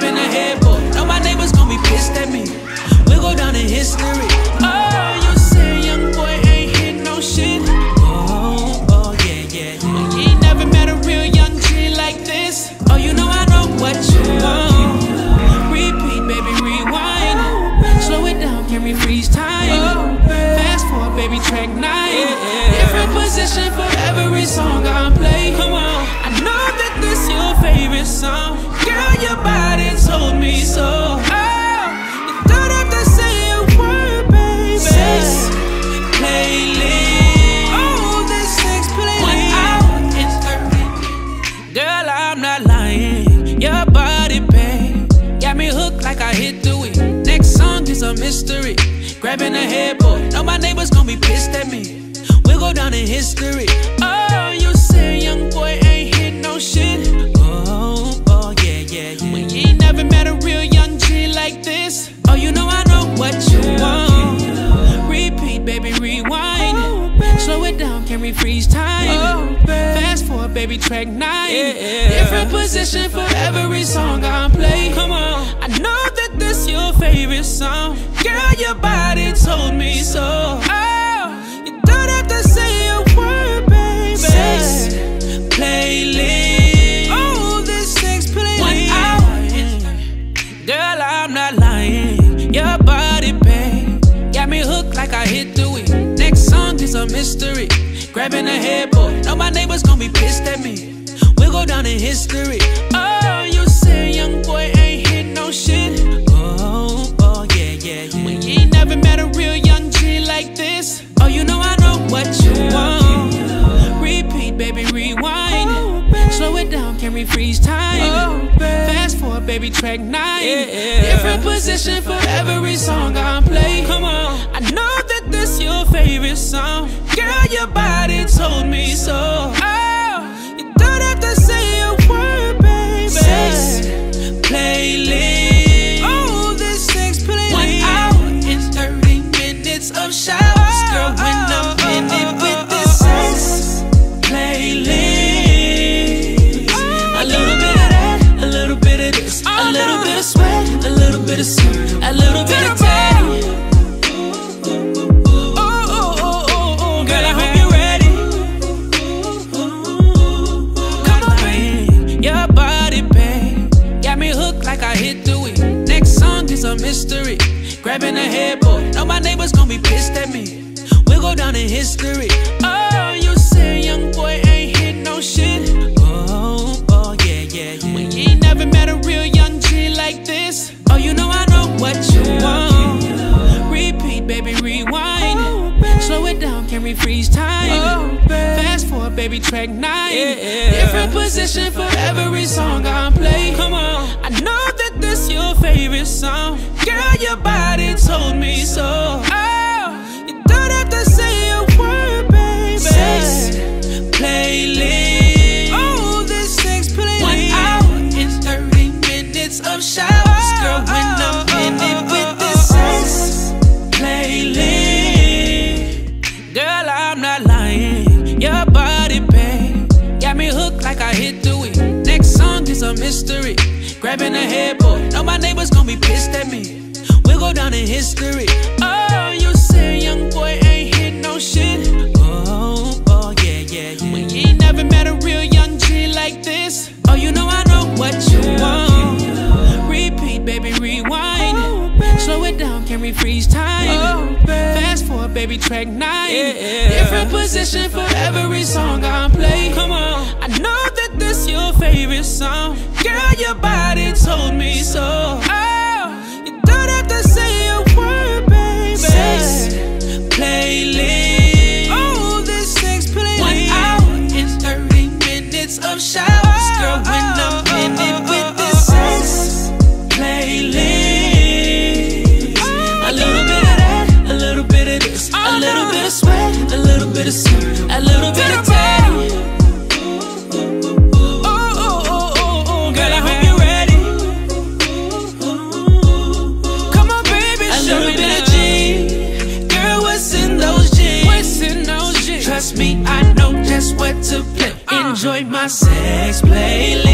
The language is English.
stab in the head, but now my neighbors gon' be pissed at me. We'll go down in history. Oh, you say young boy ain't hit no shit. Oh, oh, yeah, yeah, yeah. But you ain't never met a real young G like this. Oh, you know I know what you want. Repeat, baby, rewind. Slow it down, give me freeze time. Fast forward, baby, track 9. Different position for every song I play. Come on, I know that this your favorite song. Girl, your body told me so. Mystery, grabbing a headboard. Now my neighbors gon' be pissed at me. We'll go down in history. Oh, you say young boy ain't hit no shit. Oh, oh, yeah, yeah, yeah. When you ain't never met a real young G like this. Oh, you know I know what you want. Repeat, baby, rewind. Slow it down, can we freeze time? Fast forward, baby, track 9. Different position for every song I play. Come on, I know that this your favorite song. Girl, your body told me so. Oh, you don't have to say a word, baby. Sex playlist. Oh, this sex playlist. Girl, I'm not lying. Your body, babe, got me hooked like I hit the weed. Next song is a mystery. Grabbing a headboard. Now my neighbors gon' be pissed at me. We'll go down in history. Oh, you say young boy ain't hit no shit. Oh, you know I know what you want. Repeat, baby, rewind. Slow it down, can we freeze time? Fast forward, baby, track 9. Different position for every song I play. Come on, I know that this your favorite song. Girl, your body told me so. Oh, you don't have to say a word, baby. Sex playlist. Oh, this sex playlist. 1 hour and 30 minutes of shower. A little bit of daddy. Girl, I hope you're ready. Come on, babe. Your body, babe, got me hooked like I hit the weed. Next song is a mystery. Grabbing a headboard. Now my neighbors gon' be pissed at me. We'll go down in history. Oh, you say young boy ain't hit no shit. Oh, oh, yeah, yeah, yeah. When you ain't never met a real young G like this. Oh, you know I know what you want. Repeat, baby, rewind. Slow it down, can we freeze time? Fast forward, baby, track 9. Different position for every song I play. Come on, I know that this your favorite song. Girl, your body told me so. Oh, you don't have to say a word, baby. Sex playlist. Oh, this sex playlist. 1 hour and 30 minutes of shower. Mystery, grabbing a headboard. Now my neighbors gon' be pissed at me. We'll go down in history. Oh, you say young boy ain't hit no shit. Oh, oh, yeah, yeah, yeah. When you ain't never met a real young G like this. Oh, you know I know what you want. Repeat, baby, rewind. Slow it down, can we freeze time? Fast forward, baby, track 9. Different position for every song I play. Come on, I know that this your favorite song. Girl, your body told me so. Oh, you don't have to say a word, baby. Sex playlist. Oh, this sex playlist. 1 hour and 30 minutes of showers. Girl, when I'm in it with this sex playlist. A little bit of that, a little bit of this, a little bit of sweat, a little bit of sweat, a little bit of daddy. Me, I know just what to play. Enjoy my sex playlist.